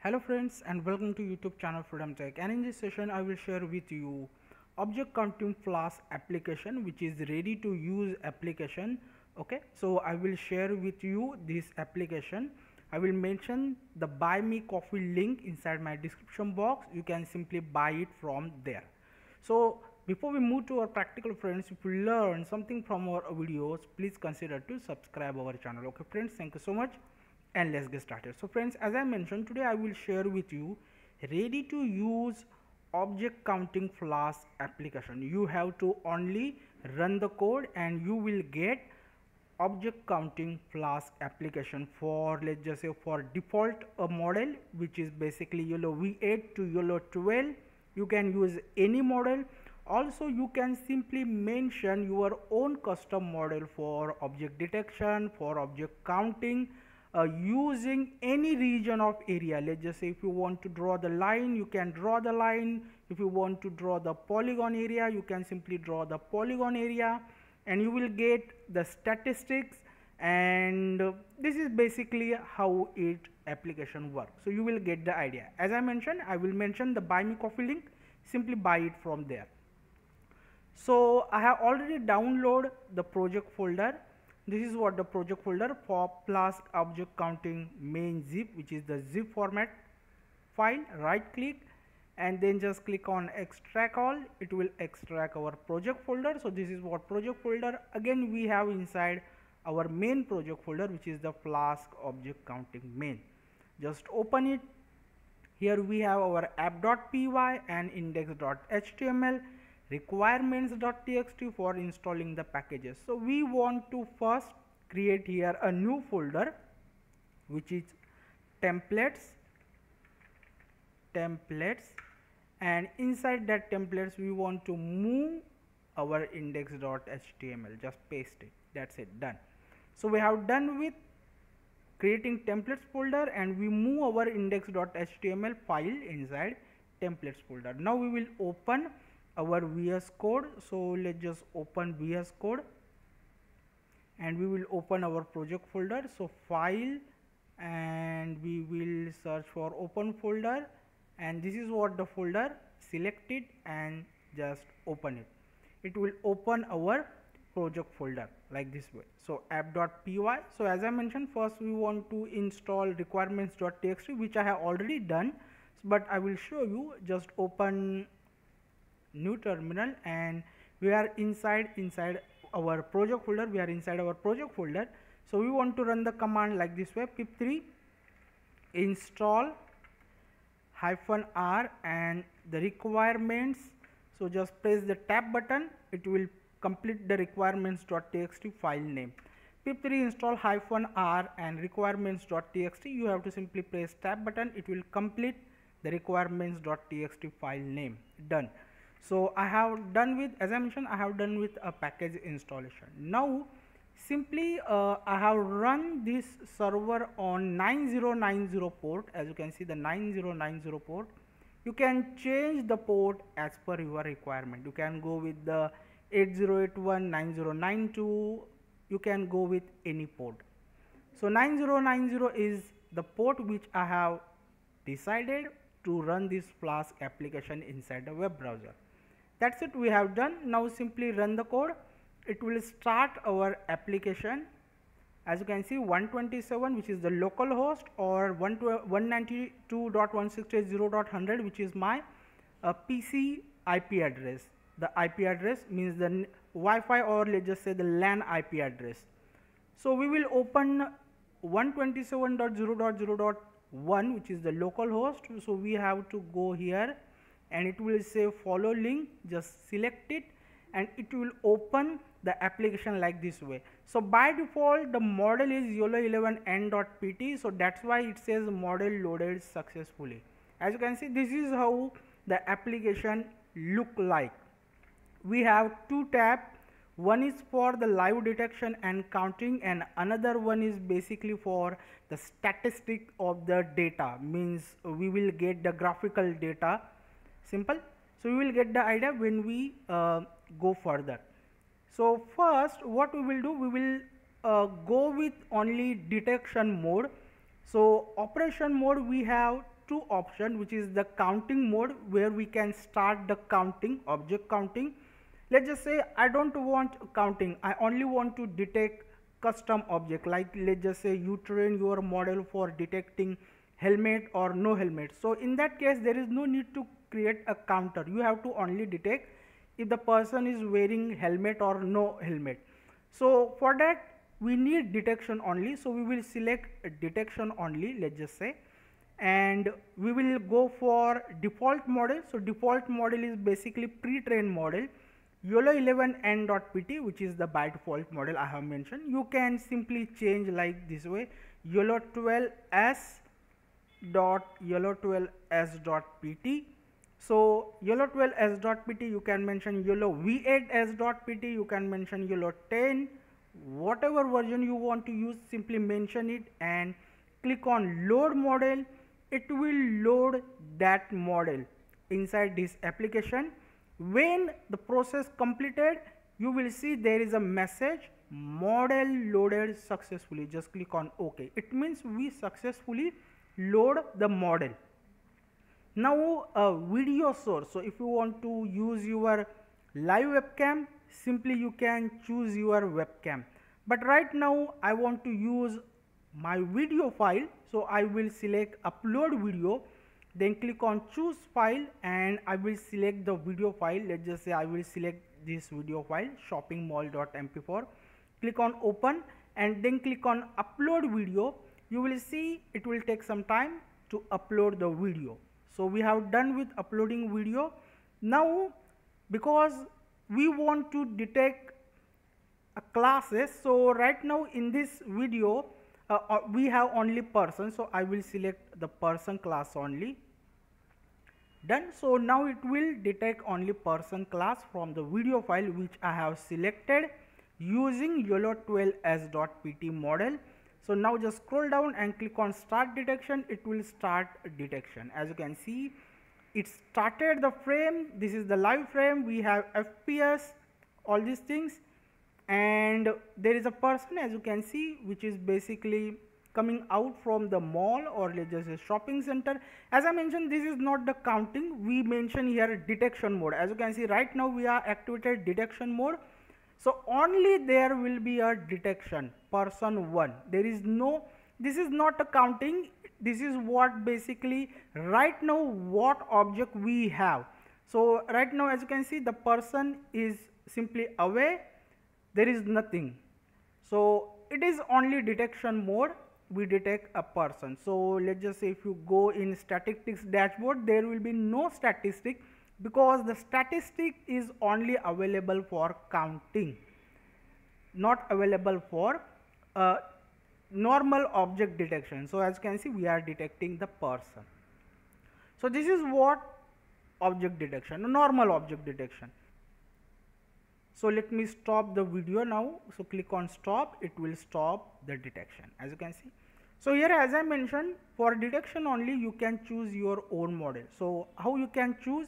Hello friends, and welcome to YouTube channel Freedom Tech, and in this session I will share with you object contain Flask application, which is ready to use application. Okay, so I will share with you this application. I will mention the buy me coffee link inside my description box. You can simply buy it from there. So before we move to our practical, friends, if you learn something from our videos, please consider to subscribe our channel. Okay friends, thank you so much, and let's get started. So friends, as I mentioned, today I will share with you ready to use object counting Flask application. You have to only run the code and you will get object counting Flask application for, let's just say, for default a model, which is basically YOLOv8 to YOLO12. You can use any model. Also you can simply mention your own custom model for object detection, for object counting, using any region of area. Let's just say if you want to draw the line, you can draw the line. If you want to draw the polygon area, you can simply draw the polygon area, and you will get the statistics. And this is basically how it application works. So you will get the idea. As I mentioned, I will mention the buy me coffee link, simply buy it from there. So I have already downloaded the project folder. This is what the project folder for Flask object counting main zip, which is the zip format file. Right click and then just click on extract all. It will extract our project folder. So this is what project folder. Again we have inside our main project folder, which is the Flask object counting main. Just open it. Here we have our app.py and index.html, requirements.txt for installing the packages. So we want to first create here a new folder, which is templates, and inside that templates we want to move our index.html. just paste it. That's it, done. So we have done with creating templates folder, and we move our index.html file inside templates folder. Now we will open our VS code. So let's just open VS code and we will open our project folder. So file, and we will search for open folder, and this is what the folder. Select it and just open it. It will open our project folder like this way. So app.py. so as I mentioned, first we want to install requirements.txt, which I have already done, but I will show you. Just open new terminal, and we are inside our project folder. So we want to run the command like this way: pip3 install -r and the requirements. So just press the tab button. It will complete the requirements.txt file name. Pip3 install -r and requirements.txt. You have to simply press tab button. It will complete the requirements.txt file name. Done. So I have done with, as I mentioned, I have done with a package installation. Now simply I have run this server on 9090 port. As you can see, the 9090 port. You can change the port as per your requirement. You can go with the 8081, 9092. You can go with any port. So 9090 is the port which I have decided to run this Flask application inside the web browser. That's it, we have done. Now simply run the code. It will start our application. As you can see, 127, which is the local host, or 192.168.0.100, which is my PC IP address. The IP address means the Wi-Fi, or let's just say the LAN IP address. So we will open 127.0.0.1, which is the local host. So we have to go here, and it will say follow link. Just select it and it will open the application like this way. So by default the model is YOLO11n.pt, so that's why it says model loaded successfully. As you can see, this is how the application look like. We have two tabs. One is for the live detection and counting, and another one is basically for the statistic of the data, means we will get the graphical data. Simple. So we will get the idea when we go further. So first what we will do, we will go with only detection mode. So operation mode, we have two option, which is the counting mode, where we can start the counting, object counting. Let's just say I don't want counting, I only want to detect custom object, like let's just say you train your model for detecting helmet or no helmet. So in that case there is no need to create a counter, you have to only detect if the person is wearing helmet or no helmet. So for that we need detection only, so we will select detection only, let's just say, and we will go for default model. So default model is basically pre-trained model YOLO11n.pt, which is the by default model I have mentioned. You can simply change like this way, YOLO12s.pt. so YOLO12s.pt, you can mention YOLO8s.pt, you can mention YOLO10, whatever version you want to use, simply mention it and click on load model. It will load that model inside this application. When the process completed, you will see there is a message, model loaded successfully. Just click on OK. It means we successfully load the model. Now a video source, so if you want to use your live webcam, simply you can choose your webcam, but right now I want to use my video file, so I will select upload video, then click on choose file, and I will select the video file. Let's just say I will select this video file, shoppingmall.mp4, click on open and then click on upload video. You will see it will take some time to upload the video. So we have done with uploading video. Now because we want to detect classes, so right now in this video we have only person, so I will select the person class only. Done. So now it will detect only person class from the video file which I have selected using YOLO12s.pt model. So now just scroll down and click on start detection. It will start detection. As you can see, it started the frame. This is the live frame. We have FPS, all these things, and there is a person, as you can see, which is basically coming out from the mall or let's just say shopping center. As I mentioned, this is not the counting, we mention here detection mode. As you can see, right now we are activated detection mode, so only there will be a detection person one. There is no, this is not a counting, this is what basically right now what object we have. So right now as you can see, the person is simply away, there is nothing, so it is only detection mode, we detect a person. So let's just say if you go in statistics dashboard, there will be no statistic because the statistic is only available for counting, not available for normal object detection. So as you can see, we are detecting the person. So this is what object detection, normal object detection. So let me stop the video now. So click on stop, it will stop the detection, as you can see. So here, as I mentioned, for detection only you can choose your own model. So how you can choose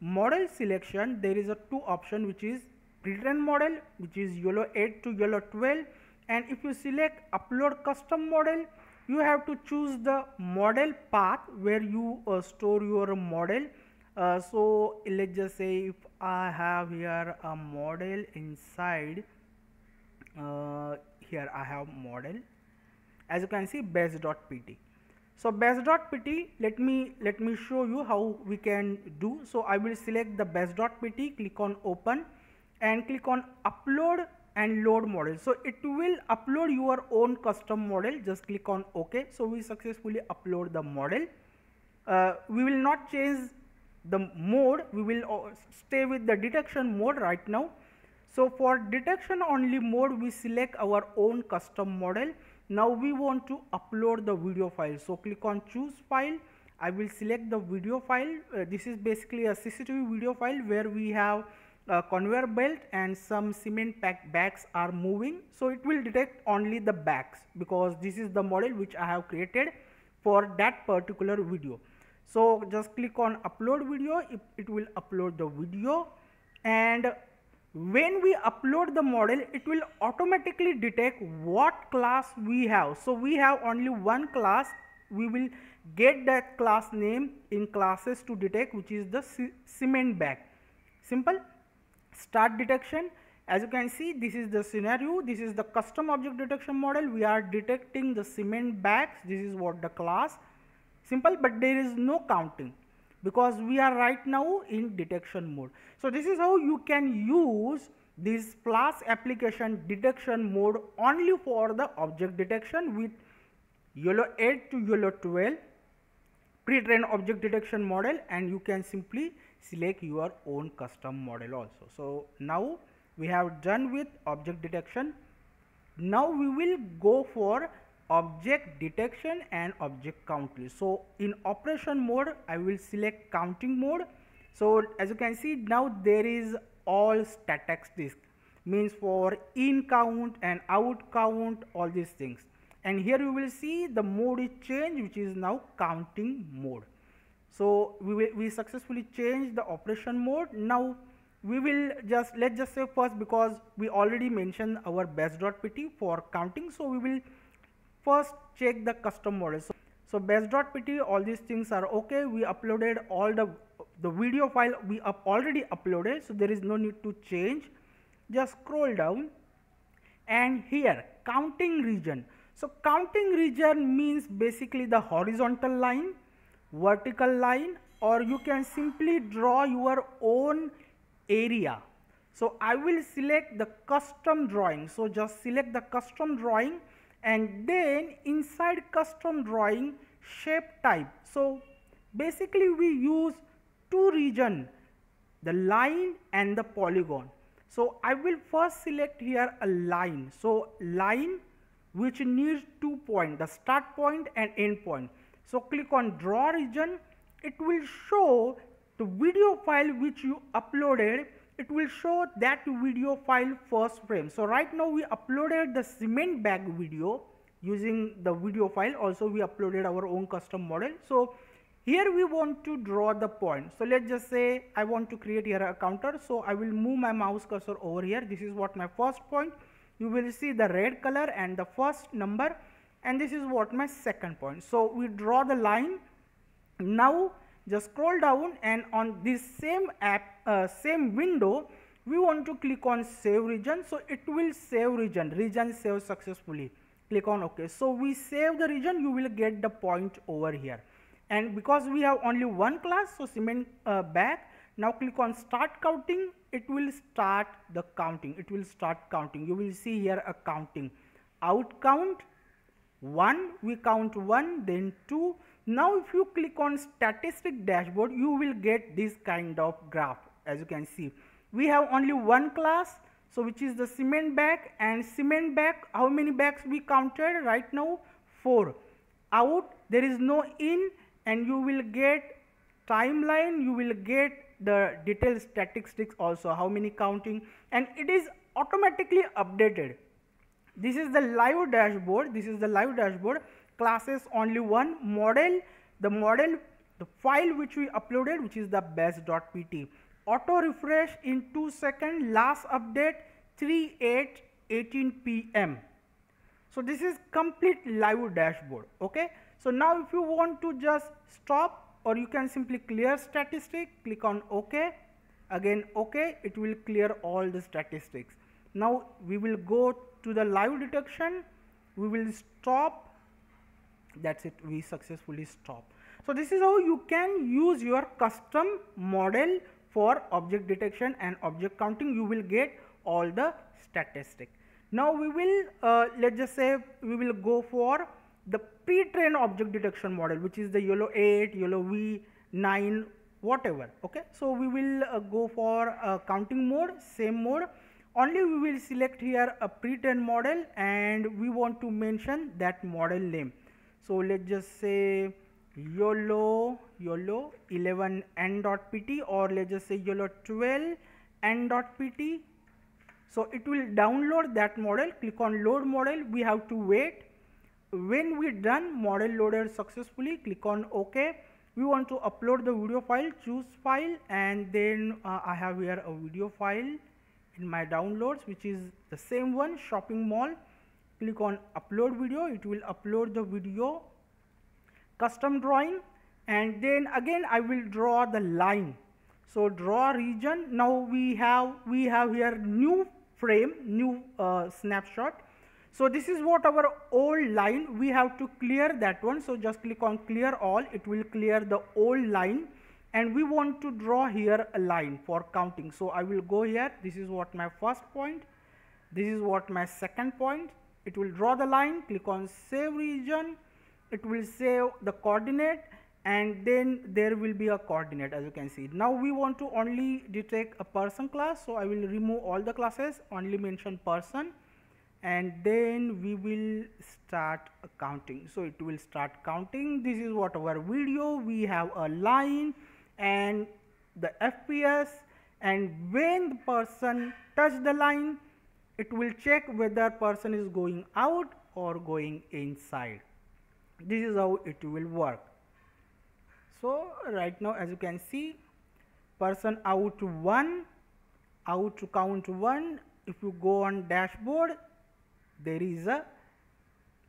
model selection, there is a two option, which is pre-trained model, which is YOLO8 to YOLO12, and if you select upload custom model, you have to choose the model path where you store your model. So let's just say if I have here a model inside, here I have model, as you can see, base.pt. so base.pt, let me show you how we can do. So I will select the base.pt, click on open and click on upload and load model. So it will upload your own custom model. Just click on OK. So we successfully upload the model. We will not change the mode, we will stay with the detection mode right now. So for detection only mode, we select our own custom model. Now we want to upload the video file, so click on choose file. I will select the video file. This is basically a CCTV video file where we have a conveyor belt and some cement bags are moving, so it will detect only the bags because this is the model which I have created for that particular video. So just click on upload video, it will upload the video, and when we upload the model, it will automatically detect what class we have. So we have only one class, we will get that class name in classes to detect, which is the cement bag. Simple. Start detection. As you can see, this is the scenario, this is the custom object detection model. We are detecting the cement bags. This is what the class. Simple, but there is no counting because we are right now in detection mode. So this is how you can use this Flask application detection mode only for the object detection with YOLO8 to YOLO12 pre-trained object detection model, and you can simply select your own custom model also. So now we have done with object detection. Now we will go for object detection and object counting. So in operation mode, I will select counting mode. So as you can see, now there is all statistics, means for in count and out count, all these things. And here you will see the mode is changed, which is now counting mode. So we successfully changed the operation mode. Now we will just, let's just say first, because we already mentioned our base.pt for counting, so we will first check the custom model. So base.pt, all these things are okay. We uploaded all the video file we already uploaded, so there is no need to change. Just scroll down, and here counting region. So counting region means basically the horizontal line, vertical line, or you can simply draw your own area. So I will select the custom drawing. So just select the custom drawing, and then inside custom drawing, shape type. So basically we use two region, the line and the polygon. So I will first select here a line. So line which needs 2 points, the start point and end point. So click on draw region. It will show the video file which you uploaded. It will show that video file first frame. So right now we uploaded the cement bag video using the video file. Also we uploaded our own custom model. So here we want to draw the point. So let's just say I want to create here a counter. So I will move my mouse cursor over here. This is what my first point. You will see the red color and the first number, and this is what my second point. So we draw the line. Now just scroll down, and on this same app, same window, we want to click on save region. So it will save region, region saved successfully. Click on OK. So we save the region, you will get the point over here. And because we have only one class, so cement bag, now click on start counting, it will start the counting. It will start counting. You will see here a counting. Out count, 1, we count 1, then 2. Now if you click on statistic dashboard, you will get this kind of graph. As you can see, we have only one class, so which is the cement bag, and cement bag, how many bags we counted right now? 4. Out, there is no in, and you will get timeline, you will get the detailed statistics also, how many counting, and it is automatically updated. This is the live dashboard. This is the live dashboard. Classes only one, model, the model, the file which we uploaded, which is the base.pt. Auto refresh in 2 seconds. Last update 3/8/18 PM. So this is complete live dashboard. Okay. So now if you want to just stop, or you can simply clear statistic, click on OK. Again OK, it will clear all the statistics. Now we will go to the live detection, we will stop. That's it, we successfully stop. So this is how you can use your custom model for object detection and object counting. You will get all the statistics. Now we will let's just say we will go for the pre-trained object detection model, which is the YOLO8, YOLO9, whatever. Okay, so we will go for counting mode, same mode. Only we will select here a pre-trained model, and we want to mention that model name. So let's just say YOLO11n.pt, or let's just say YOLO12n.pt. So it will download that model. Click on load model. We have to wait. When we done, model loaded successfully. Click on OK. We want to upload the video file. Choose file, and then I have here a video file in my downloads, which is the same one, shopping mall. Click on upload video. It will upload the video custom drawing, and then again I will draw the line. So draw region. Now we have here new frame, new snapshot. So this is what our old line, we have to clear that one. So just click on clear all, it will clear the old line, and we want to draw here a line for counting. So I will go here, this is what my first point, this is what my second point. It will draw the line, click on save region, it will save the coordinate, and then there will be a coordinate as you can see. Now we want to only detect a person class, so I will remove all the classes, only mention person, and then we will start counting. So it will start counting. This is what our video, we have a line and the FPS, and when the person touches the line, it will check whether person is going out or going inside. This is how it will work. So right now as you can see, person out 1, out count 1. If you go on dashboard, there is a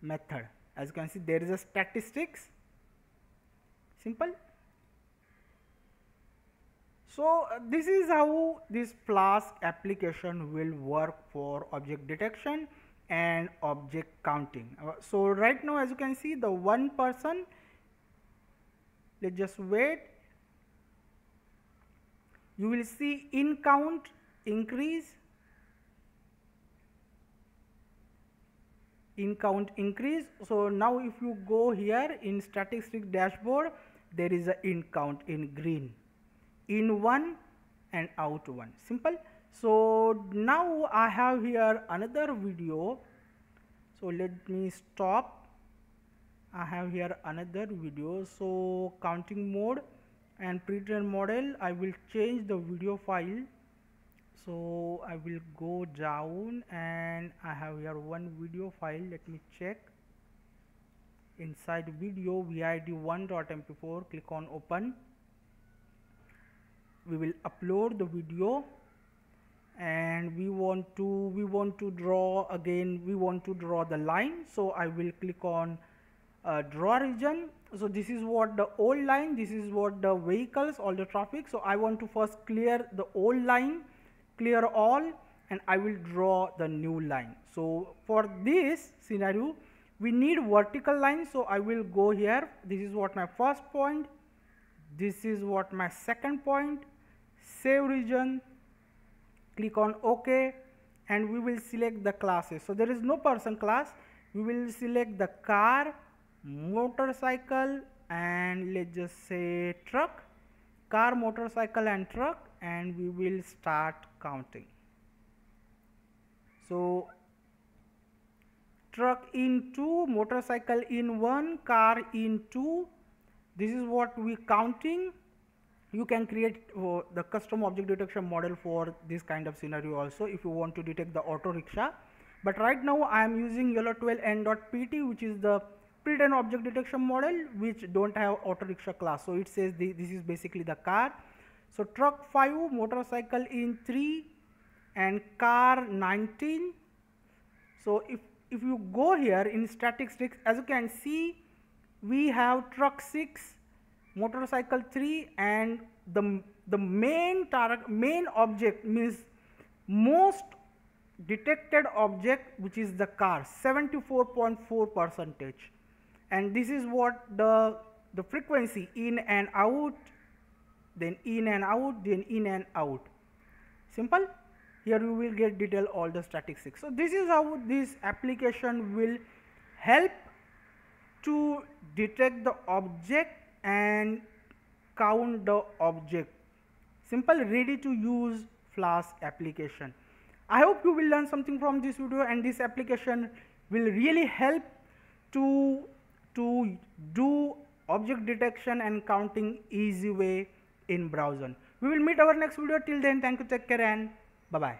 method, as you can see there is a statistics, simple. So this is how this Flask application will work for object detection and object counting. So right now as you can see the one person, let's just wait, you will see in count increase, in count increase. So now if you go here in statistics dashboard, there is a in count in green, in 1 and out 1, simple. So now I have here another video, so let me stop. I have here another video, so counting mode and pre-trained model, I will change the video file. So I will go down and I have here one video file, let me check. Inside video vid1.mp4, click on open. We will upload the video, and we want to draw again, we want to draw the line. So I will click on draw region. So this is what the old line, this is what the vehicles, all the traffic. So I want to first clear the old line, clear all, and I will draw the new line. So for this scenario we need vertical line, so I will go here, this is what my first point, this is what my second point, save region, click on OK, and we will select the classes. So there is no person class, we will select the car, motorcycle, and let's just say truck, car, motorcycle and truck, and we will start counting. So truck in 2, motorcycle in 1, car in 2, this is what we counting. You can create the custom object detection model for this kind of scenario also if you want to detect the auto rickshaw, but right now I am using YOLO12n.pt, which is the pre-trained object detection model which don't have auto rickshaw class. So it says this is basically the car. So truck 5, motorcycle in 3, and car 19. So if you go here in statistics, as you can see we have truck 6, motorcycle 3, and the main object means most detected object, which is the car, 74.4%, and this is what the frequency, in and out, then in and out, then in and out, simple. Here you will get detail all the statistics. So this is how this application will help to detect the object and count the object, simple, ready to use Flask application. I hope you will learn something from this video, and this application will really help to do object detection and counting easy way in browser. We will meet our next video. Till then, thank you, take care, and bye bye.